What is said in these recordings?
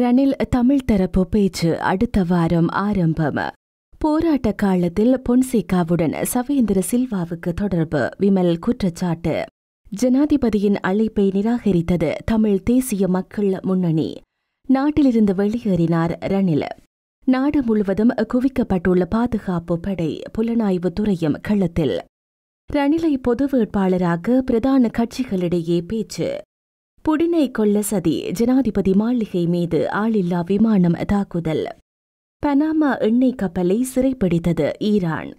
ரணில் தமிழ் தரப்பு பேச்சு அடுத்த வாரம் ஆரம்பம். போராட்ட காலத்தில் பொன்சேகாவுடன் சவேந்திர சில்வாவுக்கு தொடர்பு விமல் குற்றச்சாட்டு. ஜனாதிபதியின் அழைப்பை நிராகரித்தது தமிழ் தேசிய மக்கள் முன்னணி. நாட்டிலிருந்து வெளியேறினார் ரணில். நாடு முழுவதும் குவிக்கப்பட்டுள்ள பாதுகாப்பு படை புலனாய்வு துறையும் களத்தில். ரணிலை பொது வேட்பாளராக பிரதான கட்சிகளிடையே பேச்சு. புடினை கொள்ள சதி ஜனாதிபதி மாளிகை மீது ஆளில்லா விமானம் தாக்குதல். பனாமா எண்ணெய் கப்பலை சிறைப்பிடித்தது ஈரான்.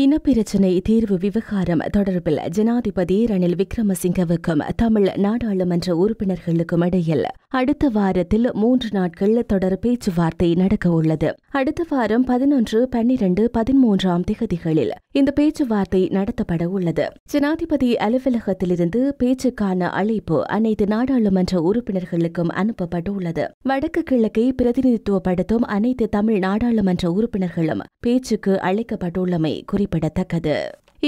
இனப்பிரச்சினை தீர்வு விவகாரம் தொடர்பில் ஜனாதிபதி ரணில் விக்ரமசிங்கவுக்கும் தமிழ் நாடாளுமன்ற உறுப்பினர்களுக்கும் இடையில் அடுத்த வாரத்தில் 3 நாட்கள் தொடர் பேச்சுவார்த்தை நடக்கவுள்ளது. அடுத்த வாரம் 11, 12, 13ஆம் தேதிகளில் இந்த பேச்சுவார்த்தை நடத்தப்பட உள்ளது. ஜனாதிபதி அலுவலகத்திலிருந்து பேச்சுக்கான அழைப்பு அனைத்து நாடாளுமன்ற உறுப்பினர்களுக்கும் அனுப்பப்பட்டுள்ளது. வடக்கு கிழக்கை பிரதிநிதித்துவப்படுத்தும் அனைத்து தமிழ் நாடாளுமன்ற உறுப்பினர்களும் பேச்சுக்கு அழைக்கப்பட்டுள்ளமை குறிப்பிடத்தக்கது.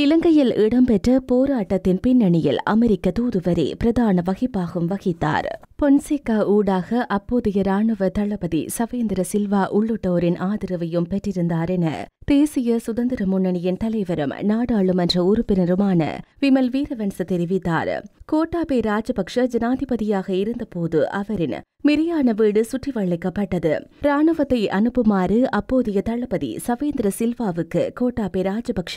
இலங்கையில் இடம்பெற்ற போராட்டத்தின் பின்னணியில் அமெரிக்க தூதுவரே பிரதான வகிப்பாகம் வகித்தார். பொன்சேகா ஊடாக அப்போதைய ராணுவ தளபதி சவேந்திர சில்வா உள்ளிட்டோரின் ஆதரவையும் பெற்றிருந்தார் என தேசிய சுதந்திர முன்னணியின் தலைவரும் நாடாளுமன்ற உறுப்பினருமான விமல் வீரவன்ச தெரிவித்தார். கோட்டாபய ராஜபக்ஷ ஜனாதிபதியாக இருந்தபோது அவரின் மிரியான வீடு சுற்றி வளைக்கப்பட்டது. ராணுவத்தை அனுப்புமாறு அப்போதைய தளபதி சவேந்திர சில்வாவுக்கு கோட்டாபய ராஜபக்ஷ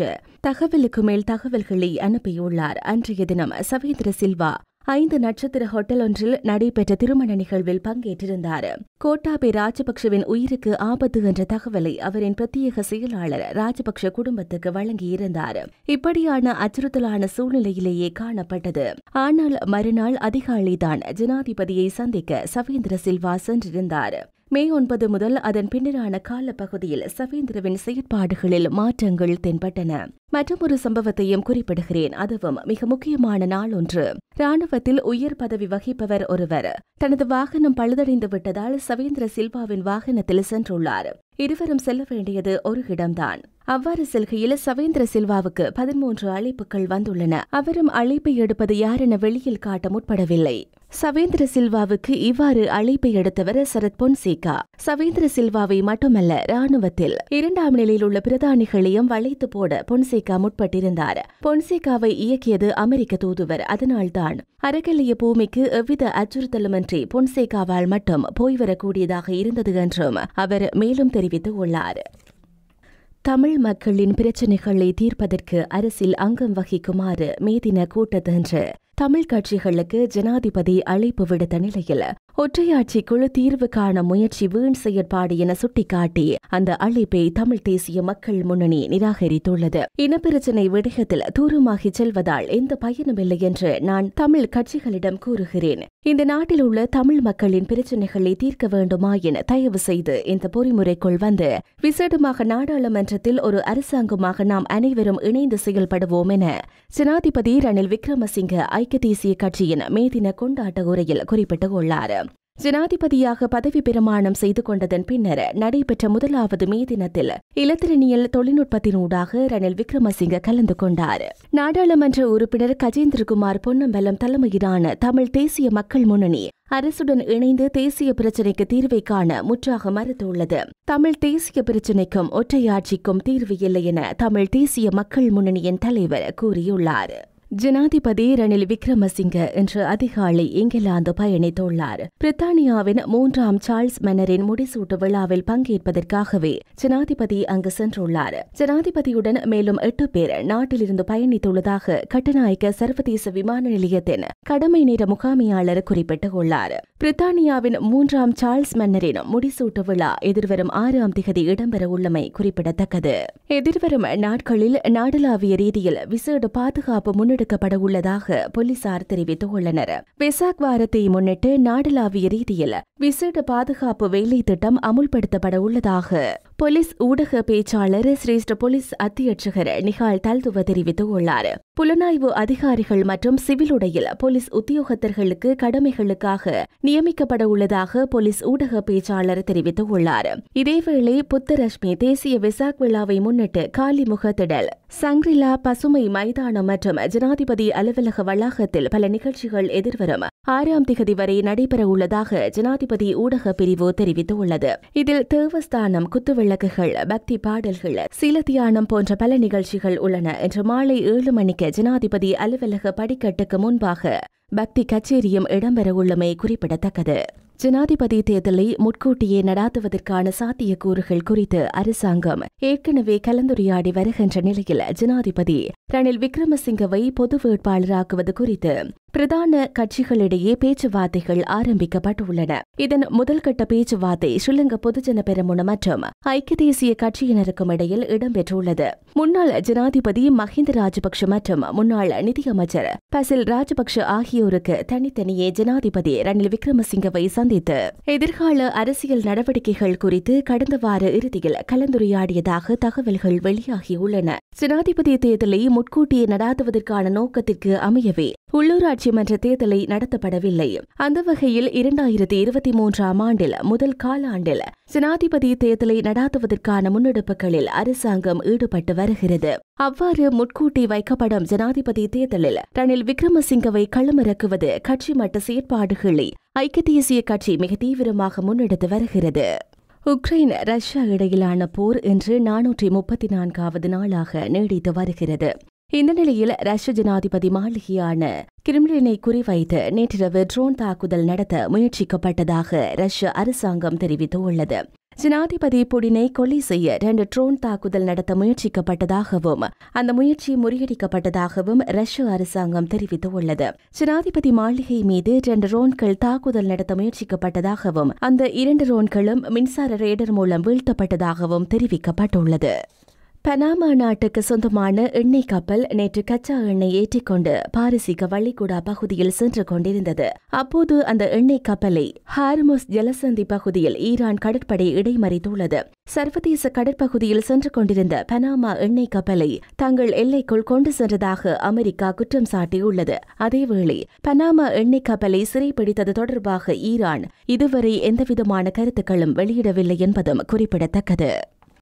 தகவலுக்கு மேல் தகவல்களை அனுப்பியுள்ளார். அன்றைய தினம் சவேந்திர சில்வா 5 நட்சத்திர ஹோட்டல் ஒன்றில் நடைபெற்ற திருமண நிகழ்வில் பங்கேற்றிருந்தார். கோட்டாபய ராஜபக்ஷவின் உயிருக்கு ஆபத்து என்ற தகவலை அவரின் பிரத்யேக செயலாளர் ராஜபக்ஷ குடும்பத்துக்கு வழங்கியிருந்தார். இப்படியான அச்சுறுத்தலான சூழ்நிலையிலேயே காணப்பட்டது. ஆனால் மறுநாள் அதிகாலைதான் ஜனாதிபதியை சந்திக்க சவேந்திர சில்வா சென்றிருந்தார். மே 9 முதல் அதன் பின்னரான காலப்பகுதியில் சவேந்திரவின் செயற்பாடுகளில் மாற்றங்கள் தென்பட்டன. மற்றொரு சம்பவத்தையும் குறிப்பிடுகிறேன். அதுவும் மிக முக்கியமான நாள் ஒன்று. ராணுவத்தில் உயர் பதவி வகிப்பவர் ஒருவர் தனது வாகனம் பழுதடைந்து விட்டதால் சவேந்திர சில்வாவின் வாகனத்தில் சென்றுள்ளார். இருவரும் செல்ல வேண்டியது ஒரு இடம்தான். அவ்வாறு செல்கையில் சவேந்திர சில்வாவுக்கு 13 அழைப்புகள் வந்துள்ளன. அவரும் அழைப்பை எடுப்பது யாரென வெளியில் காட்ட முற்படவில்லை. சவேந்திர சில்வாவுக்கு இவ்வாறு அழைப்பை எடுத்தவர் சரத் பொன்சேகா. சவேந்திர சில்வாவை மட்டுமல்ல, ராணுவத்தில் 2ஆம் நிலையில் உள்ள பிரதானிகளையும் வளைத்து போட பொன்சேகா முற்பட்டிருந்தார். பொன்சேகாவை இயக்கியது அமெரிக்க தூதுவர். அதனால்தான் அரகலிய பூமிக்கு எவ்வித அச்சுறுத்தலுமின்றி பொன்சேகாவால் மட்டும் போய்வரக்கூடியதாக இருந்தது என்றும் அவர் மேலும் தெரிவித்துள்ளார். தமிழ் மக்களின் பிரச்சினைகளை தீர்ப்பதற்கு அரசில் அங்கம் வகிக்குமாறு மேதின கூட்டத்தன்று தமிழ் கட்சிகளுக்கு ஜனாதிபதி அழைப்பு விடுத்த நிலையில் ஒற்றையாட்சிக்குழு தீர்வு காண முயற்சி வீண் செயற்பாடு என சுட்டிக்காட்டி அந்த அழைப்பை தமிழ் தேசிய மக்கள் முன்னணி நிராகரித்துள்ளது. இனப்பிரச்சினை விடயத்தில் தூரமாகி செல்வதால் எந்த பயனுமில்லை என்று நான் தமிழ் கட்சிகளிடம் கூறுகிறேன். இந்த நாட்டில் உள்ள தமிழ் மக்களின் பிரச்சினைகளை தீர்க்க வேண்டுமாயின் தயவு செய்து இந்த பொறிமுறைக்குள் வந்து விசேடமாக நாடாளுமன்றத்தில் ஒரு அரசாங்கமாக நாம் அனைவரும் இணைந்து செயல்படுவோம் என ஜனாதிபதி ரணில் விக்ரமசிங்க ஐக்கிய தேசிய கட்சியின் மேதின கொண்டாட்ட உரையில் குறிப்பிட்டுள்ளார். ஜனாதிபதியாக பதவி பிரமாணம் செய்து கொண்டதன் பின்னர் நடைபெற்ற 1வது மே தினத்தில் இலத்திரனியல் தொழில்நுட்பத்தினூடாக ரணில் விக்ரமசிங்க கலந்து கொண்டார். நாடாளுமன்ற உறுப்பினர் கஜேந்திர குமார் பொன்னம்பலம் தலைமையிலான தமிழ் தேசிய மக்கள் முன்னணி அரசுடன் இணைந்து தேசிய பிரச்சினைக்கு தீர்வை காண முற்றாக மறுத்துள்ளது. தமிழ் தேசிய பிரச்சினைக்கும் ஒற்றையாட்சிக்கும் தீர்வு இல்லை என தமிழ் தேசிய மக்கள் முன்னணியின் தலைவர் கூறியுள்ளார். ஜனாதிபதி ரணில் விக்ரமசிங்க இன்று அதிகாலை இங்கிலாந்து பயணித்துள்ளார். பிரித்தானியாவின் 3ஆம் சார்ல்ஸ் மன்னரின் முடிசூட்டு விழாவில் பங்கேற்பதற்காகவே ஜனாதிபதி அங்கு சென்றுள்ளார். ஜனாதிபதியுடன் மேலும் 8 பேர் நாட்டிலிருந்து பயணித்துள்ளதாக கட்டுநாயக்க சர்வதேச விமான நிலையத்தின் கடமை நேர முகாமியாளர் குறிப்பிட்டுள்ளார். பிரித்தானியாவின் 3ஆம் சார்ல்ஸ் மன்னரின் முடிசூட்டு விழா எதிர்வரும் 6ஆம் தேதி இடம்பெற உள்ளமை குறிப்பிடத்தக்கது. எதிர்வரும் நாட்களில் நாடளாவிய ரீதியில் விசேட பாதுகாப்பு முன்னெடுக்கப்பட உள்ளதாக போலீசார் தெரிவித்துள்ளனர். வெசாக் வாரத்தை முன்னிட்டு நாடளாவிய ரீதியில் விசேட பாதுகாப்பு வேலை திட்டம் அமுல்படுத்தப்பட உள்ளதாக Police ஊடக பேச்சாளர் சிரேஷ்ட போலீஸ் அத்தியட்சகர் நிகால் தல்துவ தெரிவித்துள்ளார். புலனாய்வு அதிகாரிகள் மற்றும் சிவில் உடையில் போலீஸ் உத்தியோகத்தர்களுக்கு கடமைகளுக்காக நியமிக்கப்பட உள்ளதாக போலீஸ் ஊடக பேச்சாளர் தெரிவித்துள்ளார். இதேவேளை புத்தரஷ்மி தேசிய வெசாக் விழாவை முன்னிட்டு காலி முகத்திடல் சங்கிரிலா பசுமை மைதானம் மற்றும் ஜனாதிபதி அலுவலக வளாகத்தில் பல நிகழ்ச்சிகள் எதிர்வரும் 6 திகதி வரை நடைபெற உள்ளதாக ஜனாதிபதி ஊடக பிரிவு தெரிவித்துள்ளது. இதில் தேவஸ்தானம், குத்துவிளக்குகள், பக்தி பாடல்கள், சீலத்தியானம் போன்ற பல நிகழ்ச்சிகள் உள்ளன. இன்று மாலை 7 மணிக்கு ஜனாதிபதி அலுவலக படிக்கட்டுக்கு முன்பாக பக்தி கச்சேரியும் இடம்பெறவுள்ளமை குறிப்பிடத்தக்கது. ஜனாதிபதி தேர்தலை முன்கூட்டியே நடாத்துவதற்கான சாத்தியக்கூறுகள் குறித்து அரசாங்கம் ஏற்கனவே கலந்துரையாடி வருகின்ற நிலையில் ஜனாதிபதி ரணில் விக்ரமசிங்கவை பொது வேட்பாளராக்குவது குறித்து பிரதான கட்சிகளிடையே பேச்சுவார்த்தைகள் ஆரம்பிக்கப்பட்டுள்ளன. இதன் முதல்கட்ட பேச்சுவார்த்தை ஸ்ரீலங்கா பொதுஜன பெரமுன மற்றும் ஐக்கிய தேசிய கட்சியினருக்கும் இடையில் இடம்பெற்றுள்ளது. முன்னாள் ஜனாதிபதி மஹிந்த ராஜபக்ஷ மற்றும் முன்னாள் நிதியமைச்சர் பசில் ராஜபக்ஷ ஆகியோருக்கு தனித்தனியே ஜனாதிபதி ரணில் விக்ரமசிங்கவை சந்தித்து எதிர்கால அரசியல் நடவடிக்கைகள் குறித்து கடந்த வார இறுதியில் கலந்துரையாடியதாக தகவல்கள் வெளியாகியுள்ளன. ஜனாதிபதி தேர்தலை முன்கூட்டியே நடாத்துவதற்கான நோக்கத்திற்கு அமையவே உள்ளூராட்சி மன்ற தேர்தலை நடத்தப்படவில்லை. அந்த வகையில் 2023ஆம் ஆண்டில் முதல் காலாண்டில் ஜனாதிபதி தேர்தலை நடாத்துவதற்கான முன்னெடுப்புகளில் அரசாங்கம் ஈடுபட்டு வருகிறது. அவ்வாறு முன்கூட்டி வைக்கப்படும் ஜனாதிபதி தேர்தலில் ரணில் விக்ரமசிங்கவை களமிறக்குவது கட்சி மட்ட செயற்பாடுகளை ஐக்கிய தேசிய கட்சி மிக தீவிரமாக முன்னெடுத்து வருகிறது. உக்ரைன் ரஷ்யா இடையிலான போர் இன்று 434வது நாளாக நீடித்து வருகிறது. இந்த நிலையில் ரஷ்ய ஜனாதிபதி மாளிகையான கிரிம்லினை குறிவைத்து நேற்றிரவு ட்ரோன் தாக்குதல் நடத்த முயற்சிக்கப்பட்டதாக ரஷ்ய அரசாங்கம் தெரிவித்துள்ளது. ஜனாதிபதி புடினை கொலை செய்ய 2 ட்ரோன் தாக்குதல் நடத்த முயற்சிக்கப்பட்டதாகவும் அந்த முயற்சி முறியடிக்கப்பட்டதாகவும் ரஷ்ய அரசாங்கம் தெரிவித்துள்ளது. ஜனாதிபதி மாளிகை மீது 2 ட்ரோன்கள் தாக்குதல் நடத்த முயற்சிக்கப்பட்டதாகவும் அந்த 2 ட்ரோன்களும் மின்சார ரேடர் மூலம் வீழ்த்தப்பட்டதாகவும் தெரிவிக்கப்பட்டுள்ளது. பனாமா நாட்டுக்கு சொந்தமான எண்ணெய் கப்பல் நேற்று கச்சா எண்ணெய் ஏற்றிக்கொண்டு பாரசீக வளைகுடா பகுதியில் சென்று கொண்டிருந்தது. அப்போது அந்த எண்ணெய் கப்பலை ஹார்முஸ் ஜலசந்தி பகுதியில் ஈரான் கடற்படை இடைமறித்துள்ளது. சர்வதேச கடற்பகுதியில் சென்று கொண்டிருந்த பனாமா எண்ணெய் கப்பலை தங்கள் எல்லைக்குள் கொண்டு சென்றதாக அமெரிக்கா குற்றம் சாட்டியுள்ளது. அதேவேளை பனாமா எண்ணெய் கப்பலை சிறைப்பிடித்தது தொடர்பாக ஈரான் இதுவரை எந்தவிதமான கருத்துக்களும் வெளியிடவில்லை என்பதும் குறிப்பிடத்தக்கது.